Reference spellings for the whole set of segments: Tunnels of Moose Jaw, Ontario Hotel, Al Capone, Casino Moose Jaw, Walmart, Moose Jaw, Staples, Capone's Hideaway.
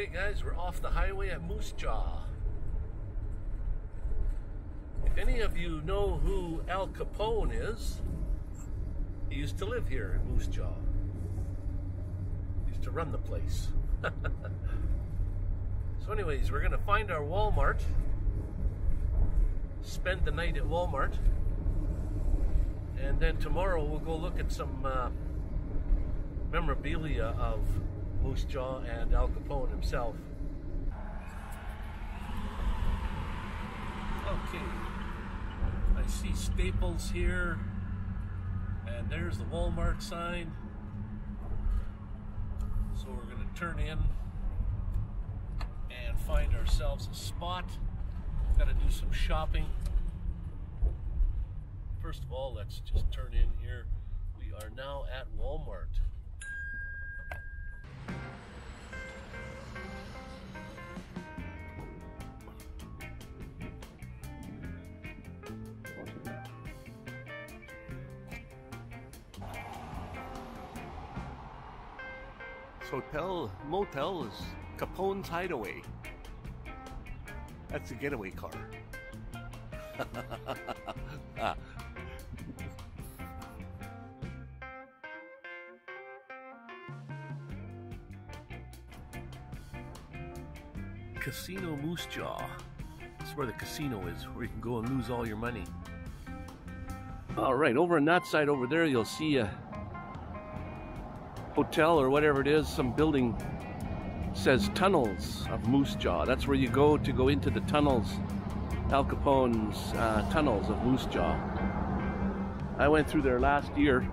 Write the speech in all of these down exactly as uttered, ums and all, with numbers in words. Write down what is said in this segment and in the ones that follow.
Okay guys, we're off the highway at Moose Jaw. If any of you know who Al Capone is, he used to live here in Moose Jaw. He used to run the place. So anyways, we're gonna find our Walmart, spend the night at Walmart, and then tomorrow we'll go look at some uh, memorabilia of Moose Jaw and Al Capone himself. Okay, I see Staples here, and there's the Walmart sign. So we're going to turn in and find ourselves a spot. Got to do some shopping. First of all, let's just turn in here. We are now at Walmart. Hotel, motel is Capone's Hideaway. That's a getaway car. ah. Casino Moose Jaw. That's where the casino is, where you can go and lose all your money. Alright, over on that side over there you'll see a hotel or whatever it is, some building says Tunnels of Moose Jaw. That's where you go to go into the tunnels, Al Capone's uh, Tunnels of Moose Jaw. I went through there last year.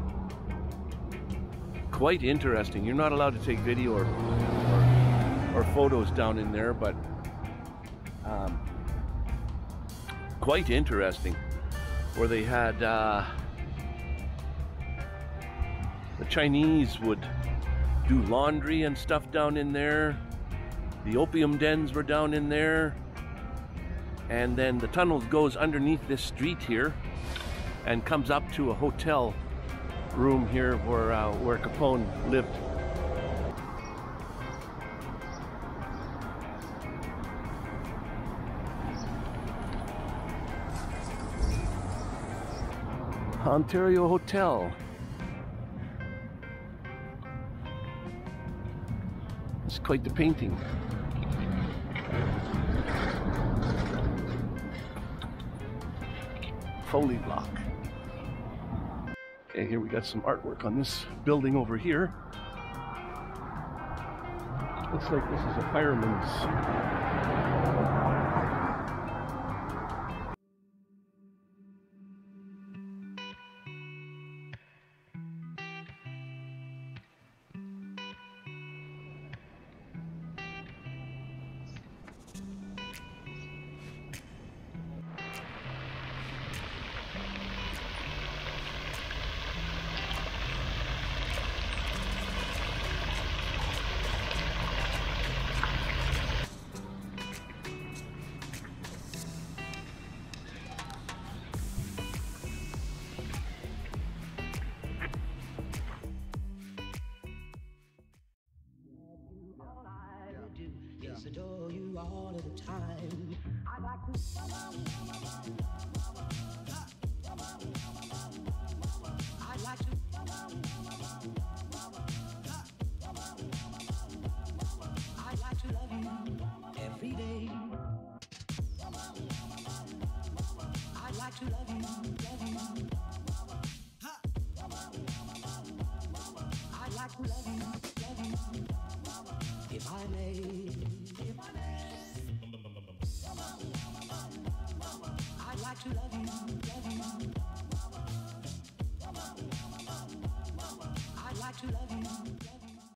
Quite interesting. You're not allowed to take video or, or, or photos down in there, but um, quite interesting, where they had uh, the Chinese would do laundry and stuff down in there. The opium dens were down in there. And then the tunnel goes underneath this street here and comes up to a hotel room here where, uh, where Capone lived. Ontario Hotel. It's quite the painting. Foley block. Okay, here we got some artwork on this building over here. Looks like this is a fireman's. Adore you all of the time. I like to I like to I like to love you every day. I like to love you, love you. I like to love you, love you. If I may, if I may, I'd like to love you, love you. I'd like to love you.